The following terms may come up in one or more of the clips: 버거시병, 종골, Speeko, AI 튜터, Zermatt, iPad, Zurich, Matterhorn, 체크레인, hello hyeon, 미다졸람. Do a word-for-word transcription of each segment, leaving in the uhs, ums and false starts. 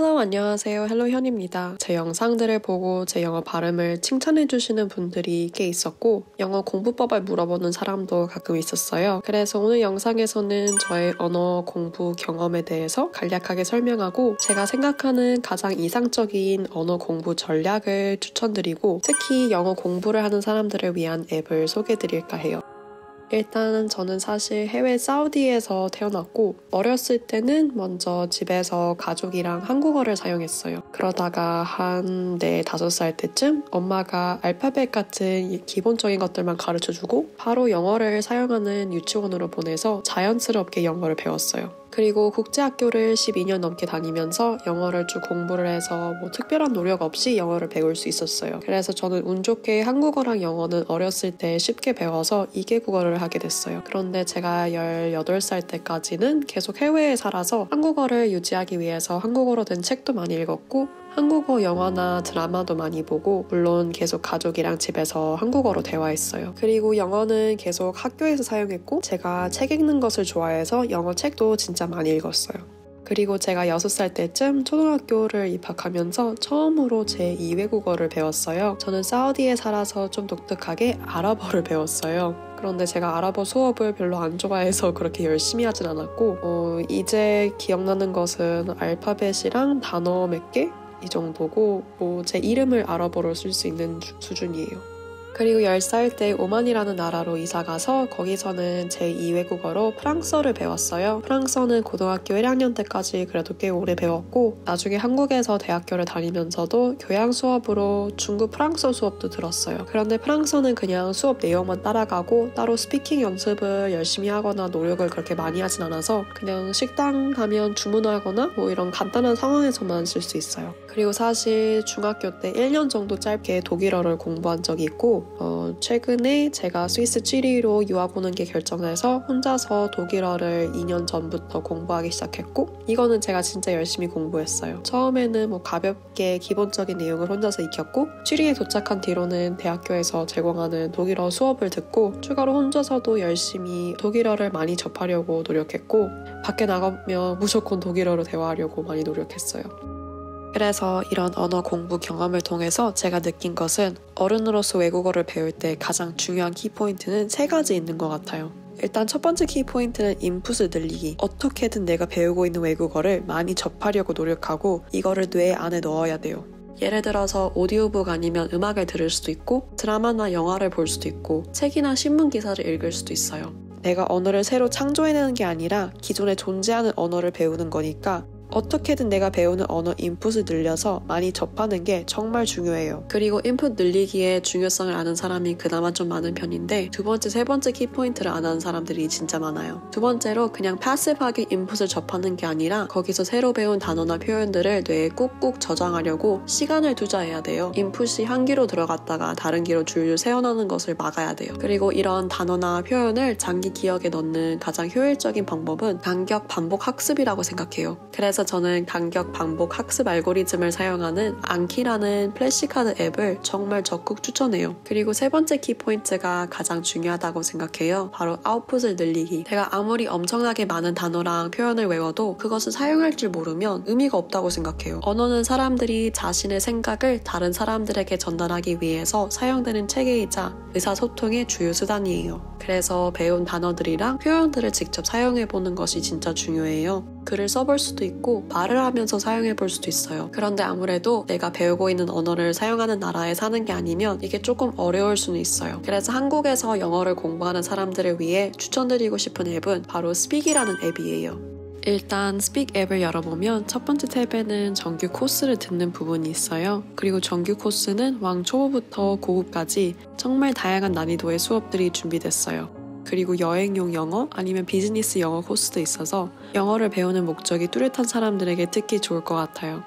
헬로 안녕하세요, 헬로 현입니다. 제 영상들을 보고 제 영어 발음을 칭찬해주시는 분들이 꽤 있었고 영어 공부법을 물어보는 사람도 가끔 있었어요. 그래서 오늘 영상에서는 저의 언어 공부 경험에 대해서 간략하게 설명하고 제가 생각하는 가장 이상적인 언어 공부 전략을 추천드리고 특히 영어 공부를 하는 사람들을 위한 앱을 소개해드릴까 해요. 일단 저는 사실 해외 사우디에서 태어났고 어렸을 때는 먼저 집에서 가족이랑 한국어를 사용했어요. 그러다가 한 네 다섯 살 때쯤 엄마가 알파벳 같은 기본적인 것들만 가르쳐주고 바로 영어를 사용하는 유치원으로 보내서 자연스럽게 영어를 배웠어요. 그리고 국제학교를 십이 년 넘게 다니면서 영어를 쭉 공부를 해서 뭐 특별한 노력 없이 영어를 배울 수 있었어요. 그래서 저는 운 좋게 한국어랑 영어는 어렸을 때 쉽게 배워서 이 개국어를 하게 됐어요. 그런데 제가 열여덟 살 때까지는 계속 해외에 살아서 한국어를 유지하기 위해서 한국어로 된 책도 많이 읽었고 한국어 영화나 드라마도 많이 보고 물론 계속 가족이랑 집에서 한국어로 대화했어요. 그리고 영어는 계속 학교에서 사용했고 제가 책 읽는 것을 좋아해서 영어 책도 진짜 많이 읽었어요. 그리고 제가 여섯 살 때쯤 초등학교를 입학하면서 처음으로 제 이 외국어를 배웠어요. 저는 사우디에 살아서 좀 독특하게 아랍어를 배웠어요. 그런데 제가 아랍어 수업을 별로 안 좋아해서 그렇게 열심히 하진 않았고 어, 이제 기억나는 것은 알파벳이랑 단어 몇 개? 이 정도고 뭐 제 이름을 아랍어로 쓸 수 있는 주, 수준이에요. 그리고 열 살 때 오만이라는 나라로 이사가서 거기서는 제 이 외국어로 프랑스어를 배웠어요. 프랑스어는 고등학교 일 학년 때까지 그래도 꽤 오래 배웠고 나중에 한국에서 대학교를 다니면서도 교양 수업으로 중국 프랑스어 수업도 들었어요. 그런데 프랑스어는 그냥 수업 내용만 따라가고 따로 스피킹 연습을 열심히 하거나 노력을 그렇게 많이 하진 않아서 그냥 식당 가면 주문하거나 뭐 이런 간단한 상황에서만 쓸 수 있어요. 그리고 사실 중학교 때 일 년 정도 짧게 독일어를 공부한 적이 있고 어, 최근에 제가 스위스 취리히로 유학 오는 게 결정돼서 혼자서 독일어를 이 년 전부터 공부하기 시작했고 이거는 제가 진짜 열심히 공부했어요. 처음에는 뭐 가볍게 기본적인 내용을 혼자서 익혔고 취리히에 도착한 뒤로는 대학교에서 제공하는 독일어 수업을 듣고 추가로 혼자서도 열심히 독일어를 많이 접하려고 노력했고 밖에 나가면 무조건 독일어로 대화하려고 많이 노력했어요. 그래서 이런 언어 공부 경험을 통해서 제가 느낀 것은 어른으로서 외국어를 배울 때 가장 중요한 키포인트는 세 가지 있는 것 같아요. 일단 첫 번째 키포인트는 인풋을 늘리기. 어떻게든 내가 배우고 있는 외국어를 많이 접하려고 노력하고 이거를 뇌 안에 넣어야 돼요. 예를 들어서 오디오북 아니면 음악을 들을 수도 있고 드라마나 영화를 볼 수도 있고 책이나 신문 기사를 읽을 수도 있어요. 내가 언어를 새로 창조해내는 게 아니라 기존에 존재하는 언어를 배우는 거니까 어떻게든 내가 배우는 언어 인풋을 늘려서 많이 접하는 게 정말 중요해요. 그리고 인풋 늘리기에 중요성을 아는 사람이 그나마 좀 많은 편인데 두 번째, 세 번째 키포인트를 안 하는 사람들이 진짜 많아요. 두 번째로 그냥 패시브하게 인풋을 접하는 게 아니라 거기서 새로 배운 단어나 표현들을 뇌에 꾹꾹 저장하려고 시간을 투자해야 돼요. 인풋이 한 귀로 들어갔다가 다른 귀로 줄줄 새어나는 것을 막아야 돼요. 그리고 이런 단어나 표현을 장기 기억에 넣는 가장 효율적인 방법은 간격 반복 학습이라고 생각해요. 그래서 저는 간격 반복 학습 알고리즘을 사용하는 안키라는 플래시카드 앱을 정말 적극 추천해요. 그리고 세 번째 키포인트가 가장 중요하다고 생각해요. 바로 아웃풋을 늘리기. 제가 아무리 엄청나게 많은 단어랑 표현을 외워도 그것을 사용할 줄 모르면 의미가 없다고 생각해요. 언어는 사람들이 자신의 생각을 다른 사람들에게 전달하기 위해서 사용되는 체계이자 의사소통의 주요 수단이에요. 그래서 배운 단어들이랑 표현들을 직접 사용해보는 것이 진짜 중요해요. 글을 써볼 수도 있고 말을 하면서 사용해볼 수도 있어요. 그런데 아무래도 내가 배우고 있는 언어를 사용하는 나라에 사는 게 아니면 이게 조금 어려울 수는 있어요. 그래서 한국에서 영어를 공부하는 사람들을 위해 추천드리고 싶은 앱은 바로 스픽이라는 앱이에요. 일단 스픽 앱을 열어보면 첫 번째 탭에는 정규 코스를 듣는 부분이 있어요. 그리고 정규 코스는 왕초보부터 고급까지 정말 다양한 난이도의 수업들이 준비됐어요. 그리고 여행용 영어 아니면 비즈니스 영어 코스도 있어서 영어를 배우는 목적이 뚜렷한 사람들에게 특히 좋을 것 같아요.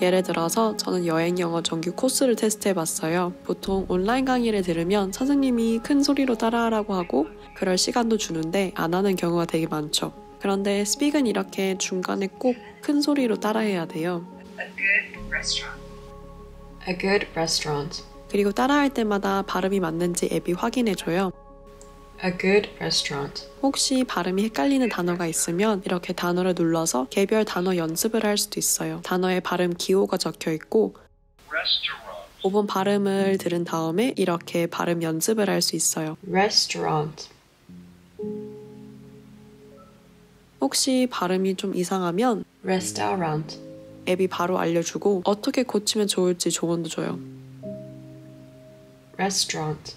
예를 들어서 저는 여행 영어 정규 코스를 테스트해봤어요. 보통 온라인 강의를 들으면 선생님이 큰 소리로 따라하라고 하고 그럴 시간도 주는데 안 하는 경우가 되게 많죠. 그런데 스픽은 이렇게 중간에 꼭 큰 소리로 따라해야 돼요. A good restaurant. A good restaurant. 그리고 따라할 때마다 발음이 맞는지 앱이 확인해줘요. A good restaurant. 혹시 발음이 헷갈리는 단어가 있으면 이렇게 단어를 눌러서 개별 단어 연습을 할 수도 있어요. 단어에 발음 기호가 적혀 있고 오 번 발음을 들은 다음에 이렇게 발음 연습을 할 수 있어요. Restaurant. 혹시 발음이 좀 이상하면 Restaurant. 앱이 바로 알려주고 어떻게 고치면 좋을지 조언도 줘요. Restaurant.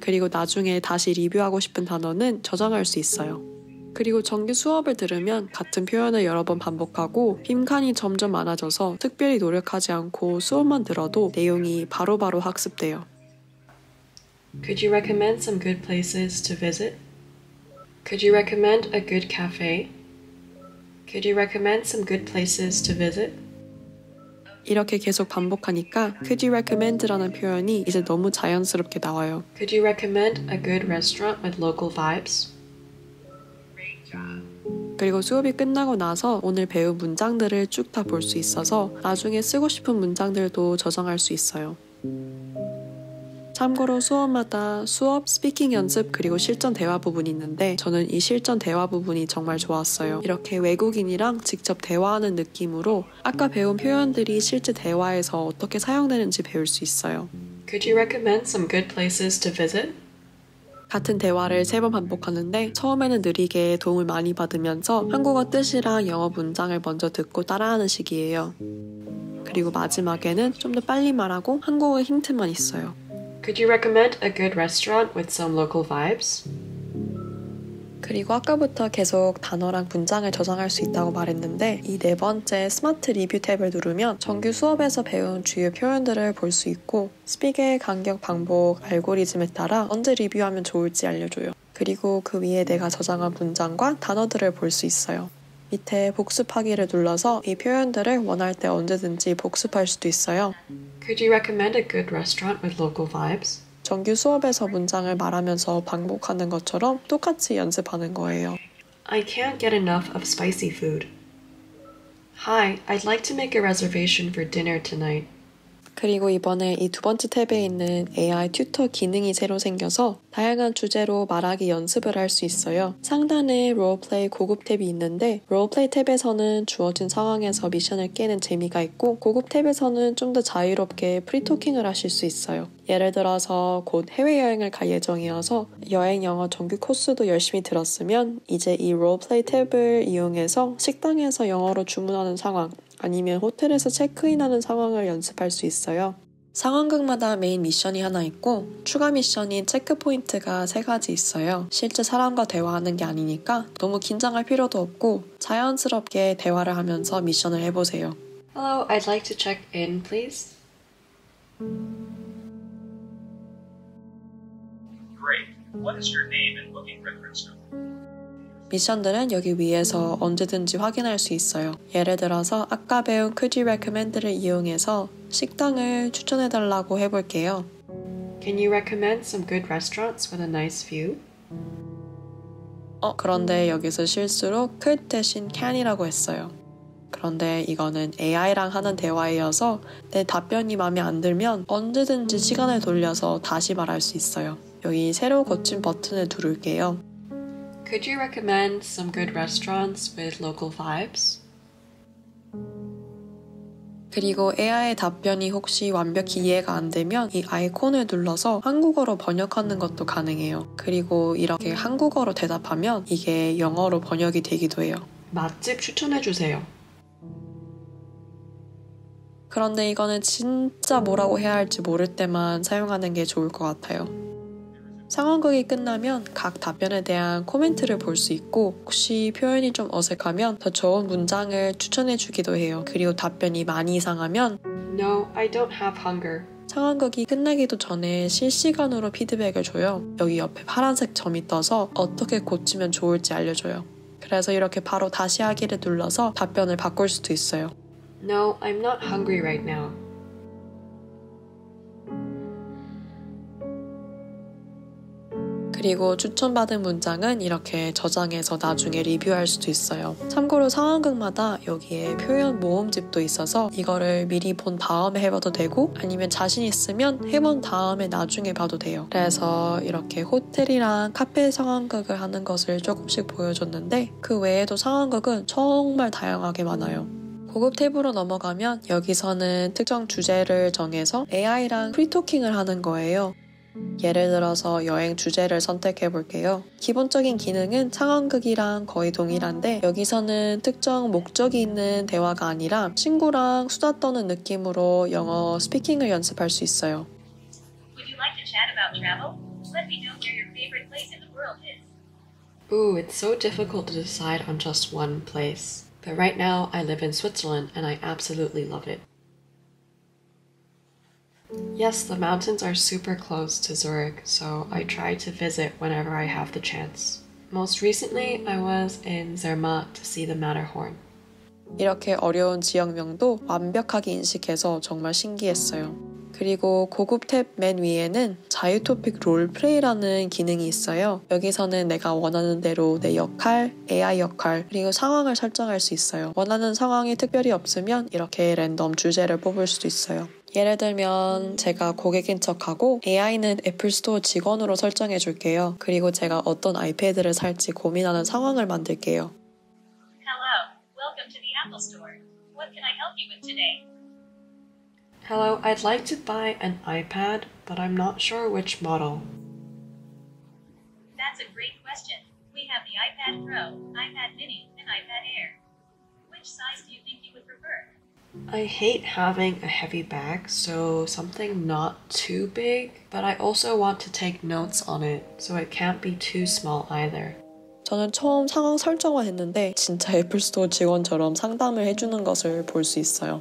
그리고 나중에 다시 리뷰하고 싶은 단어는 저장할 수 있어요. 그리고 정규 수업을 들으면 같은 표현을 여러 번 반복하고 빈칸이 점점 많아져서 특별히 노력하지 않고 수업만 들어도 내용이 바로바로 학습돼요. Could you recommend some good places to visit? Could you recommend a good cafe? Could you recommend some good places to visit? 이렇게 계속 반복하니까 Could you recommend라는 표현이 이제 너무 자연스럽게 나와요. Could you recommend a good restaurant with local vibes? 그리고 수업이 끝나고 나서 오늘 배운 문장들을 쭉 다 볼 수 있어서 나중에 쓰고 싶은 문장들도 저장할 수 있어요. 참고로 수업마다 수업, 스피킹 연습, 그리고 실전 대화 부분이 있는데 저는 이 실전 대화 부분이 정말 좋았어요. 이렇게 외국인이랑 직접 대화하는 느낌으로 아까 배운 표현들이 실제 대화에서 어떻게 사용되는지 배울 수 있어요. Could you recommend some good places to visit? 같은 대화를 세 번 반복하는데 처음에는 느리게 도움을 많이 받으면서 한국어 뜻이랑 영어 문장을 먼저 듣고 따라하는 식이에요. 그리고 마지막에는 좀 더 빨리 말하고 한국어 힌트만 있어요. Could you recommend a good restaurant with some local vibes? 그리고 아까부터 계속 단어랑 문장을 저장할 수 있다고 말했는데 이 네 번째 스마트 리뷰 탭을 누르면 정규 수업에서 배운 주요 표현들을 볼 수 있고 스픽의 간격 방법 알고리즘에 따라 언제 리뷰하면 좋을지 알려줘요. 그리고 그 위에 내가 저장한 문장과 단어들을 볼 수 있어요. 밑에 복습하기를 눌러서 이 표현들을 원할 때 언제든지 복습할 수도 있어요. Could you recommend a good restaurant with local vibes? 정규 수업에서 문장을 말하면서 반복하는 것처럼 똑같이 연습하는 거예요. I can't get enough of spicy food. Hi, I'd like to make a reservation for dinner tonight. 그리고 이번에 이 두 번째 탭에 있는 에이아이 튜터 기능이 새로 생겨서 다양한 주제로 말하기 연습을 할 수 있어요. 상단에 롤플레이 고급 탭이 있는데 롤플레이 탭에서는 주어진 상황에서 미션을 깨는 재미가 있고 고급 탭에서는 좀 더 자유롭게 프리토킹을 하실 수 있어요. 예를 들어서 곧 해외여행을 갈 예정이어서 여행 영어 정규 코스도 열심히 들었으면 이제 이 롤플레이 탭을 이용해서 식당에서 영어로 주문하는 상황 아니면 호텔에서 체크인하는 상황을 연습할 수 있어요. 상황극마다 메인 미션이 하나 있고 추가 미션인 체크포인트가 세 가지 있어요. 실제 사람과 대화하는 게 아니니까 너무 긴장할 필요도 없고 자연스럽게 대화를 하면서 미션을 해보세요. Hello, I'd like to check in, please. Great. What is your name and booking reference number? 미션들은 여기 위에서 언제든지 확인할 수 있어요. 예를 들어서 아까 배운 Could you recommend를 이용해서 식당을 추천해달라고 해볼게요. Can you recommend some good restaurants with a nice view? 어, 그런데 여기서 실수로 could 대신 can이라고 했어요. 그런데 이거는 에이아이랑 하는 대화이어서 내 답변이 마음에 안 들면 언제든지 시간을 돌려서 다시 말할 수 있어요. 여기 새로 고친 버튼을 누를게요. Could you recommend some good restaurants with local vibes? 그리고 에이아이의 답변이 혹시 완벽히 이해가 안 되면 이 아이콘을 눌러서 한국어로 번역하는 것도 가능해요. 그리고 이렇게 한국어로 대답하면 이게 영어로 번역이 되기도 해요. 맛집 추천해주세요. 그런데 이거는 진짜 뭐라고 해야 할지 모를 때만 사용하는 게 좋을 것 같아요. 상황극이 끝나면 각 답변에 대한 코멘트를 볼 수 있고 혹시 표현이 좀 어색하면 더 좋은 문장을 추천해 주기도 해요. 그리고 답변이 많이 이상하면 No, I don't have hunger. 상황극이 끝나기도 전에 실시간으로 피드백을 줘요. 여기 옆에 파란색 점이 떠서 어떻게 고치면 좋을지 알려줘요. 그래서 이렇게 바로 다시 하기를 눌러서 답변을 바꿀 수도 있어요. No, I'm not hungry right now. 그리고 추천받은 문장은 이렇게 저장해서 나중에 리뷰할 수도 있어요. 참고로 상황극마다 여기에 표현 모음집도 있어서 이거를 미리 본 다음에 해봐도 되고, 아니면 자신 있으면 해본 다음에 나중에 봐도 돼요. 그래서 이렇게 호텔이랑 카페 상황극을 하는 것을 조금씩 보여줬는데, 그 외에도 상황극은 정말 다양하게 많아요. 고급 탭으로 넘어가면 여기서는 특정 주제를 정해서 에이아이랑 프리토킹을 하는 거예요. 예를 들어서 여행 주제를 선택해 볼게요. 기본적인 기능은 상황극이랑 거의 동일한데, 여기서는 특정 목적이 있는 대화가 아니라 친구랑 수다 떠는 느낌으로 영어 스피킹을 연습할 수 있어요. Would you like to chat about travel? Let me know where your favorite place in the world is. Ooh, it's so difficult to decide on just one place. But right now I live in Switzerland and I absolutely love it. Yes, the mountains are super close to Zurich, so I try to visit whenever I have the chance. Most recently, I was in Zermatt to see the Matterhorn. 이렇게 어려운 지역명도 완벽하게 인식해서 정말 신기했어요. 그리고 고급 탭 맨 위에는 자유토픽 롤플레이라는 기능이 있어요. 여기서는 내가 원하는 대로 내 역할, 에이아이 역할, 그리고 상황을 설정할 수 있어요. 원하는 상황이 특별히 없으면 이렇게 랜덤 주제를 뽑을 수도 있어요. 예를 들면 제가 고객인 척하고 에이아이는 애플스토어 직원으로 설정해 줄게요. 그리고 제가 어떤 아이패드를 살지 고민하는 상황을 만들게요. Hello, welcome to the Apple Store. What can I help you with today? Hello, I'd like to buy an iPad, but I'm not sure which model. That's a great question. We have the iPad Pro, iPad Mini, and iPad Air. Which size do you think you would prefer? I hate having a heavy bag, so something not too big, but I also want to take notes on it, so it can't be too small either. 저는 처음 상황 설정을 했는데 진짜 애플스토어 직원처럼 상담을 해주는 것을 볼 수 있어요.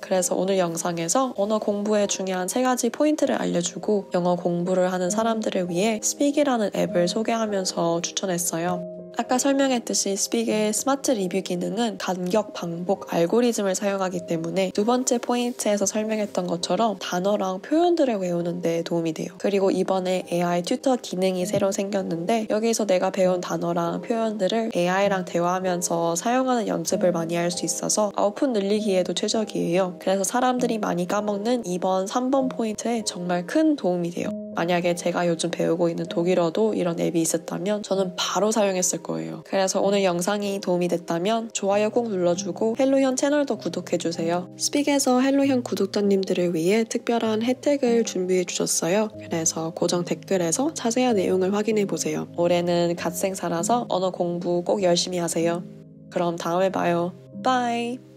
그래서 오늘 영상에서 언어 공부에 중요한 세 가지 포인트를 알려주고, 영어 공부를 하는 사람들을 위해 스픽이라는 앱을 소개하면서 추천했어요. 아까 설명했듯이 스픽의 스마트 리뷰 기능은 간격 반복 알고리즘을 사용하기 때문에 두 번째 포인트에서 설명했던 것처럼 단어랑 표현들을 외우는 데 도움이 돼요. 그리고 이번에 에이아이 튜터 기능이 새로 생겼는데, 여기서 내가 배운 단어랑 표현들을 에이아이랑 대화하면서 사용하는 연습을 많이 할 수 있어서 아웃풋 늘리기에도 최적이에요. 그래서 사람들이 많이 까먹는 이 번, 삼 번 포인트에 정말 큰 도움이 돼요. 만약에 제가 요즘 배우고 있는 독일어도 이런 앱이 있었다면 저는 바로 사용했을 거예요. 그래서 오늘 영상이 도움이 됐다면 좋아요 꼭 눌러주고 헬로현 채널도 구독해주세요. 스픽에서 헬로현 구독자님들을 위해 특별한 혜택을 준비해주셨어요. 그래서 고정 댓글에서 자세한 내용을 확인해보세요. 올해는 갓생 살아서 언어 공부 꼭 열심히 하세요. 그럼 다음에 봐요. 바이!